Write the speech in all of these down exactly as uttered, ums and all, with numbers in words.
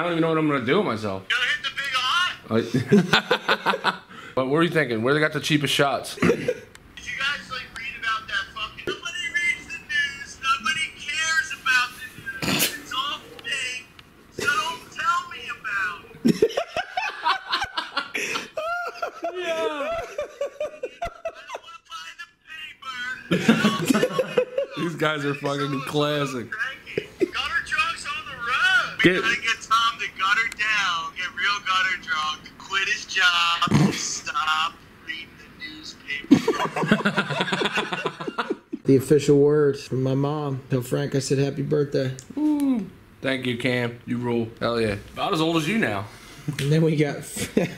I don't even know what I'm gonna do with myself. Gonna hit the big eye. But what were you thinking? Where they got the cheapest shots? Did you guys like read about that fucking? Nobody reads the news. Nobody cares about the news. It's all fake. So don't tell me about it. Yeah. I don't want to buy the paper. These guys are fucking classic. Gutter drugs on the road. We gotta get Tom to gutter down, get real gutter drunk, quit his job, stop reading the newspaper. The official words from my mom. Tell Frank I said happy birthday. Ooh, thank you, Cam. You rule. Hell yeah. About as old as you now. And then we got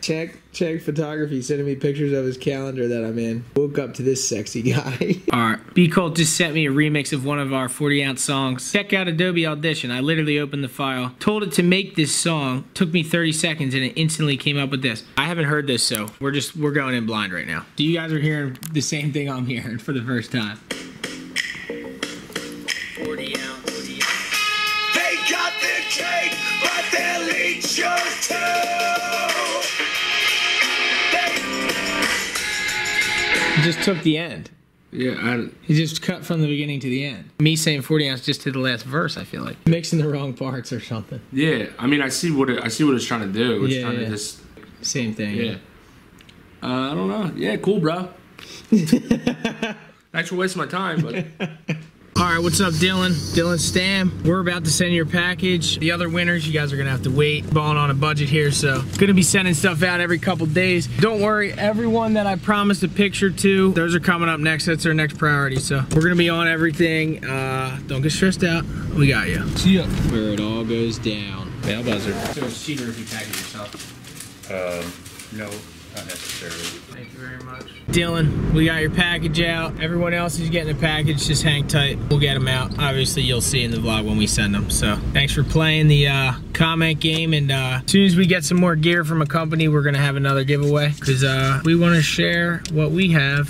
Czech, Czech Photography sending me pictures of his calendar that I'm in. Woke up to this sexy guy. Alright, B. Cole just sent me a remix of one of our forty ounce songs. Check out Adobe Audition. I literally opened the file, told it to make this song, took me thirty seconds, and it instantly came up with this. I haven't heard this, so we're just, we're going in blind right now. So you guys are hearing the same thing I'm hearing for the first time. Just took the end. Yeah, I... He just cut from the beginning to the end. Me saying forty ounce just to the last verse, I feel like. Mixing the wrong parts or something. Yeah, I mean, I see what it, I see what it's trying to do. It's yeah, trying yeah. to just... Same thing. Yeah. yeah. Uh, I don't know. Yeah, cool, bro. Thanks for wasting my time, but... All right, what's up, Dylan? Dylan Stam. We're about to send your package. The other winners, you guys are gonna have to wait. Balling on a budget here, so gonna be sending stuff out every couple days. Don't worry, everyone that I promised a picture to, those are coming up next. That's our next priority, so we're gonna be on everything. Uh, don't get stressed out. We got you. See ya. Where it all goes down. Bail buzzer. So it's cheater if you package yourself. Um, no. Not necessarily. Thank you very much. Dylan, we got your package out. Everyone else is getting a package, just hang tight. We'll get them out. Obviously, you'll see in the vlog when we send them. So thanks for playing the uh, comment game. And uh, as soon as we get some more gear from a company, we're going to have another giveaway because uh, we want to share what we have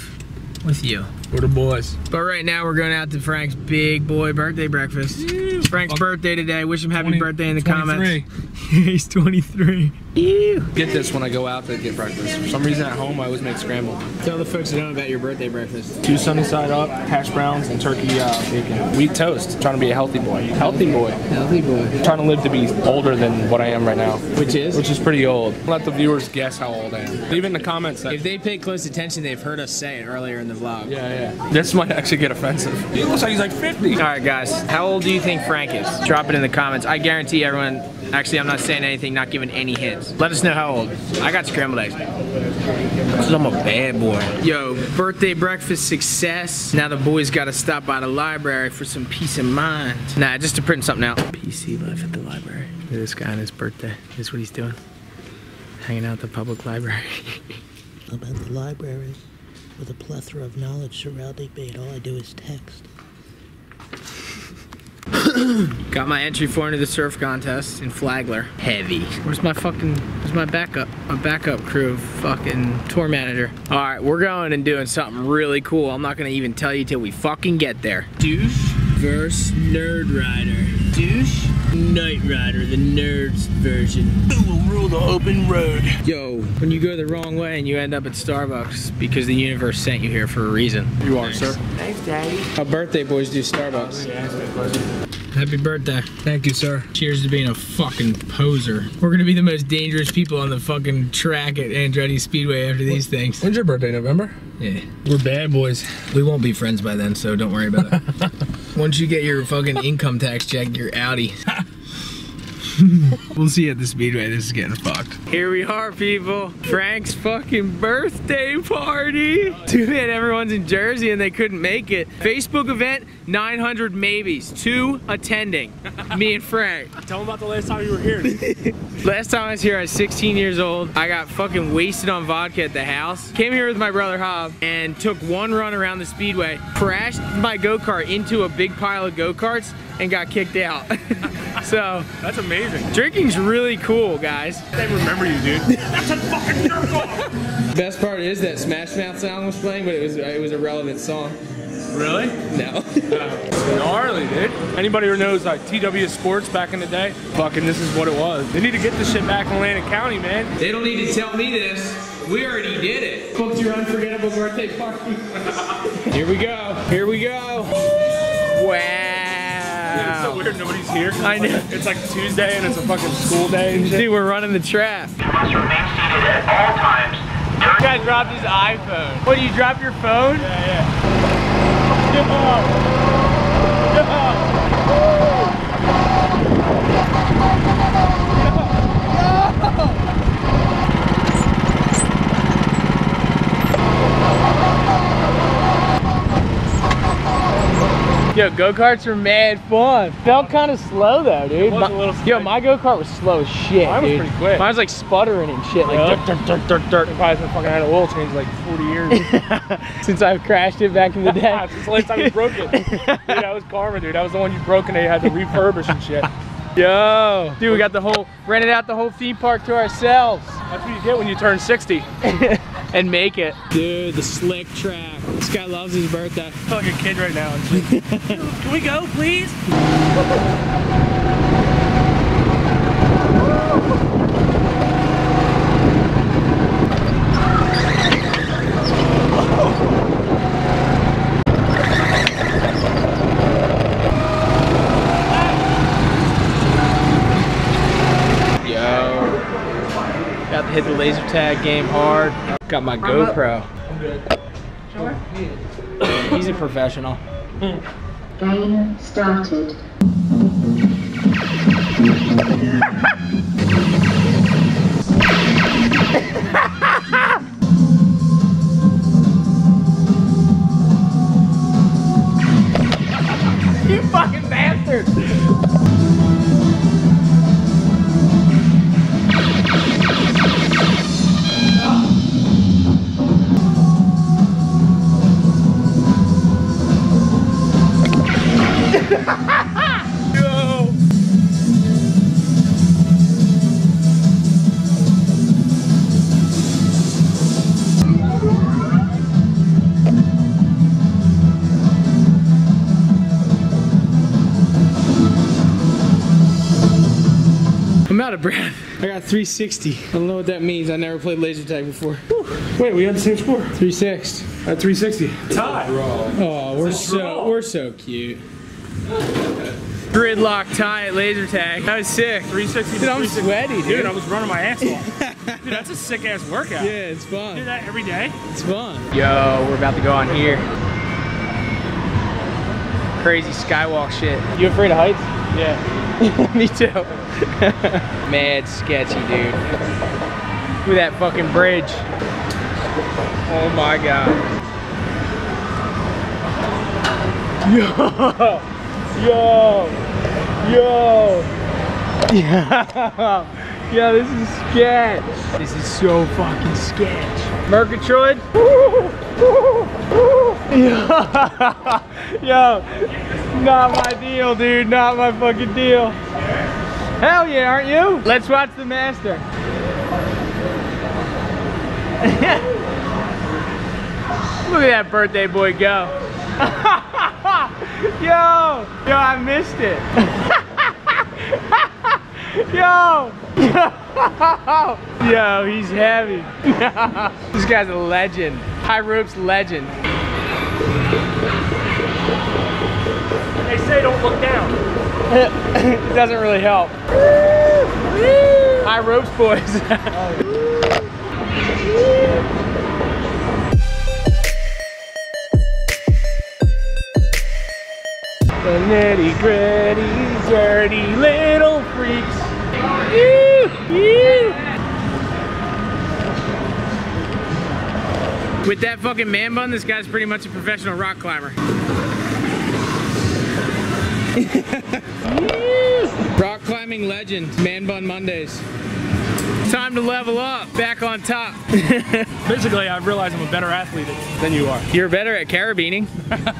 with you. We're the boys. But right now, we're going out to Frank's big boy birthday breakfast. Ew. Frank's Fuck. birthday today. Wish him happy birthday in the twenty-three. Comments. He's twenty-three. Ew. Get this when I go out to get breakfast. For some reason at home, I always make scramble. Tell the folks at home about your birthday breakfast. Two sunny side up, hash browns, and turkey uh, bacon. Wheat toast. Trying to be a healthy boy. Healthy boy. Healthy boy. Trying to live to be older than what I am right now. Which is? Which is pretty old. Let the viewers guess how old I am. Leave in the comments. If they pay close attention, they've heard us say it earlier in the vlog. Yeah. Yeah. This might actually get offensive. He looks like he's like fifty. All right, guys. How old do you think Frank is? Drop it in the comments. I guarantee everyone. Actually, I'm not saying anything. Not giving any hints. Let us know how old. I got scrambled eggs. Cause I'm a bad boy. Yo, birthday breakfast success. Now the boys got to stop by the library for some peace of mind. Nah, just to print something out. P C life at the library. Look at this guy on his birthday. This is what he's doing. Hanging out at the public library. I'm at the library. With a plethora of knowledge surrounding me, and all I do is text. Got my entry for into the surf contest in Flagler. Heavy. Where's my fucking, where's my backup? My backup crew of fucking tour manager. All right, we're going and doing something really cool. I'm not gonna even tell you till we fucking get there. Douche versus Nerd Rider. Douche. Knight Rider, the nerd's version. Who will rule the open road? Yo, when you go the wrong way and you end up at Starbucks because the universe sent you here for a reason. You are, Thanks. sir. Thanks, Daddy. How birthday boys do Starbucks. Yeah, happy birthday. Thank you, sir. Cheers to being a fucking poser. We're gonna be the most dangerous people on the fucking track at Andretti Speedway after these what? things. When's your birthday, November? Yeah. We're bad boys. We won't be friends by then, so don't worry about it. Once you get your fucking income tax check, you're outie. We'll see you at the Speedway. This is getting fucked. Here we are, people. Frank's fucking birthday party. Too bad everyone's in Jersey and they couldn't make it. Facebook event, nine hundred maybes. Two attending. Me and Frank. Tell them about the last time you were here. Last time I was here, I was sixteen years old. I got fucking wasted on vodka at the house. Came here with my brother Hob and took one run around the Speedway. Crashed my go-kart into a big pile of go-karts and got kicked out. So that's amazing. Drinking's really cool, guys. They remember you, dude. That's a fucking jerk off. Best part is that Smash Mouth song was playing, but it was it was a relevant song. Really? No. uh, gnarly, dude. Anybody who knows like T W Sports back in the day, fucking this is what it was. They need to get this shit back in Atlantic County, man. They don't need to tell me this. We already did it. Booked your unforgettable birthday party. Here we go. Here we go. Wow. Dude, it's so weird nobody's here. I know. Like, it's like Tuesday and it's a fucking school day and shit. Dude, we're running the trap. You must remain seated at all times. This guy dropped his iPhone. What, you dropped your phone? Yeah, yeah. Get off. Get off. Yo, go-karts are mad fun. Felt kind of slow though, dude. It was my, a little slow. Yo, my go-kart was slow as shit, mine was dude. Pretty quick. Mine was like sputtering and shit, like yeah. dirt, dirt, dirt, dirt, dirt. It probably fucking had an oil change like forty years. Since I've crashed it back in the day. Since the last time you broke it. Dude, that was karma, dude. That was the one you broke and they had to refurbish and shit. Yo, dude, we got the whole, rented out the whole theme park to ourselves. That's what you get when you turn sixty. And make it. Dude, the slick track. This guy loves his birthday. I feel like a kid right now. Dude, can we go, please? Yo. Got to hit the laser tag game hard. Got my GoPro. I'm good. Sure. He's a professional. Game started. You fucking bastard! I'm out of breath. I got three sixty. I don't know what that means. I never played laser tag before. Whew. Wait, we had the same score. three sixty. I had three sixty. Tie. Oh, we're so we're so cute. Gridlock tie at laser tag. That was sick. three sixty. Dude, I'm sweaty, dude. Dude, I was running my ass off. Dude, that's a sick ass workout. Yeah, it's fun. Do that every day. It's fun. Yo, we're about to go on here. Crazy skywalk shit. You afraid of heights? Yeah. Me too. Mad sketchy, dude. Look at that fucking bridge. Oh my god. Yo! Yo! Yo! Yo! Yo, this is sketch. This is so fucking sketch. Murgatroyd? Yo! Yo! Not my deal, dude. Not my fucking deal. Hell yeah, aren't you? Let's watch the master. Look at that birthday boy go. Yo, yo, I missed it. Yo, yo, yo, he's heavy. This guy's a legend. High ropes legend. They say don't look down. It doesn't really help. High ropes, boys. The nitty gritty, dirty little freaks. With that fucking man bun, this guy's pretty much a professional rock climber. Rock climbing legend, Man Bun Mondays. Time to level up, back on top. Basically, I've realized I'm a better athlete than you are. You're better at carabining.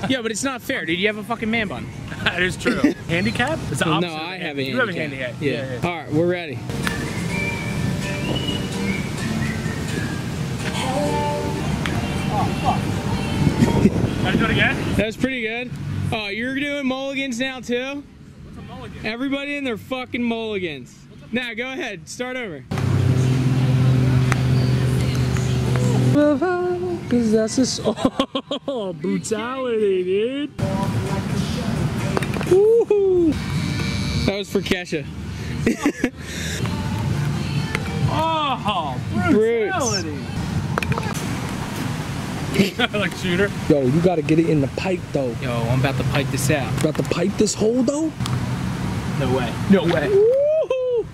Yeah, but it's not fair, dude. You have a fucking man bun. That is true. Handicap? It's the opposite. No, I have a handicap. You have a handicap. Yeah. Yeah, yeah. All right, we're ready. Oh, fuck. Gotta do it again? That was pretty good. Oh, you're doing mulligans now too? What's a mulligan? Everybody in their fucking mulligans. Now go ahead, start over. Cause that's just, oh, brutality, dude. Woohoo! That was for Kesha. Oh, brutality! Like shooter. Yo, you gotta get it in the pipe though. Yo, I'm about to pipe this out. About to pipe this hole though? No way. No way. Woohoo!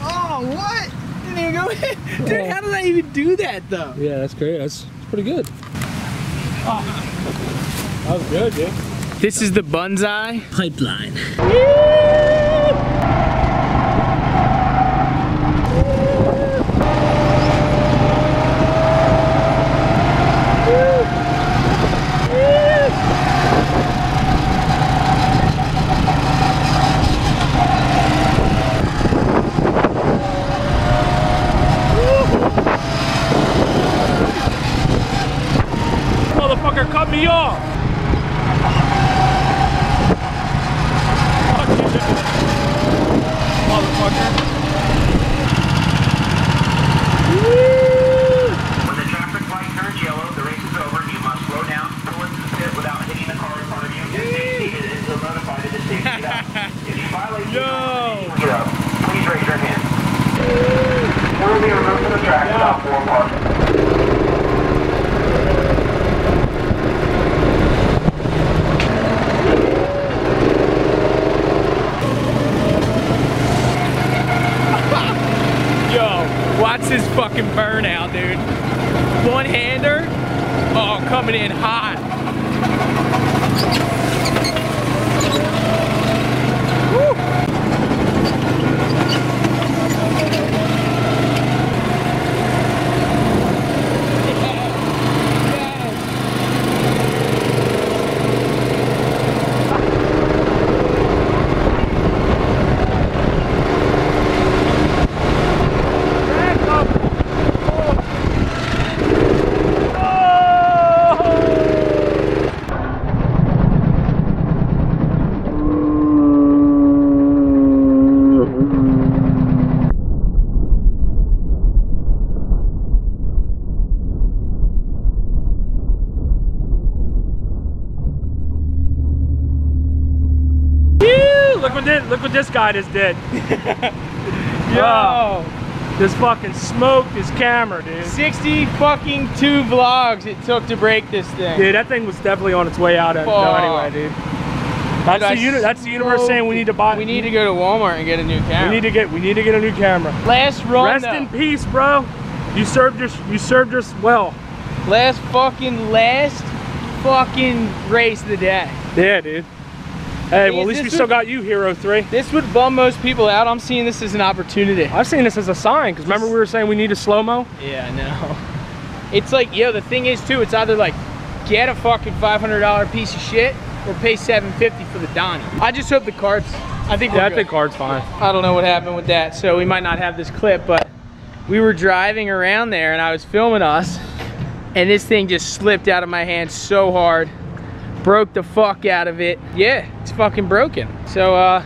Oh, what? Didn't even go in. Dude, oh. How did I even do that though? Yeah, that's great. That's, that's pretty good. Oh. That was good, dude. This is the Banzai pipeline. Motherfucker cut me off! Look what this guy just did. Yo. Just fucking smoked his camera, dude. sixty fucking two vlogs it took to break this thing. Dude, that thing was definitely on its way out of no, anyway, dude. That's dude, the uni that's the universe saying we need to buy. We need to go to Walmart and get a new camera. We need to get we need to get a new camera. Last run. Rest in peace, bro. You served us you served us well. Last fucking last fucking race of the day. Yeah, dude. Hey, well, at least we still got you, Hero three. This would bum most people out. I'm seeing this as an opportunity. I've seen this as a sign, because remember we were saying we need a slow-mo? Yeah, I know. It's like, yo, the thing is, too, it's either like, get a fucking five hundred dollar piece of shit, or pay seven fifty for the Donnie. I just hope the card's, I think Yeah, I think card's fine. I don't know what happened with that, so we might not have this clip, but we were driving around there, and I was filming us, and this thing just slipped out of my hand so hard. Broke the fuck out of it. Yeah, it's fucking broken. So uh,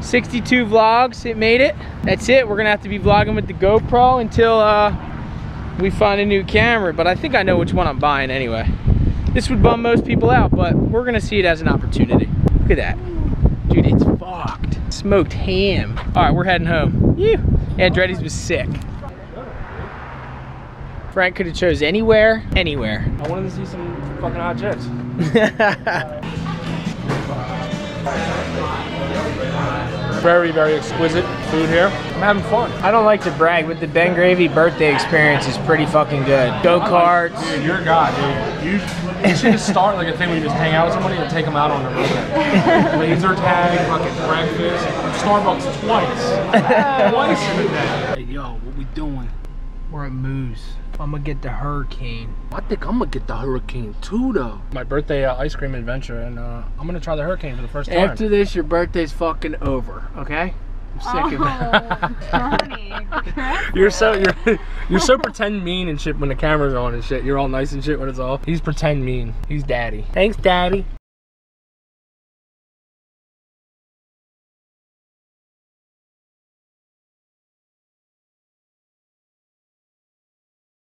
sixty-two vlogs, it made it. That's it, we're gonna have to be vlogging with the GoPro until uh, we find a new camera, but I think I know which one I'm buying anyway. This would bum most people out, but we're gonna see it as an opportunity. Look at that. Dude, it's fucked. Smoked ham. All right, we're heading home. Yeah, Andretti's was sick. Frank could have chose anywhere, anywhere. I wanted to see some fucking hot jets. Very, very exquisite food here. I'm having fun. I don't like to brag, but the Ben Gravy birthday experience is pretty fucking good. Go-karts. Like, dude, you're a god, dude. You, you should just start like a thing where you just hang out with somebody and take them out on their birthday. Laser tag, fucking breakfast, Starbucks twice. Twice in a day. Hey, yo, what we doing? We're at Moose. I'm gonna get the hurricane. I think I'm gonna get the hurricane too, though. My birthday uh, ice cream adventure, and uh, I'm gonna try the hurricane for the first time. After this, your birthday's fucking over, okay? second. Oh, Johnny, you're so you're you're so pretend mean and shit when the camera's on and shit. You're all nice and shit when it's all. He's pretend mean. He's daddy. Thanks, daddy.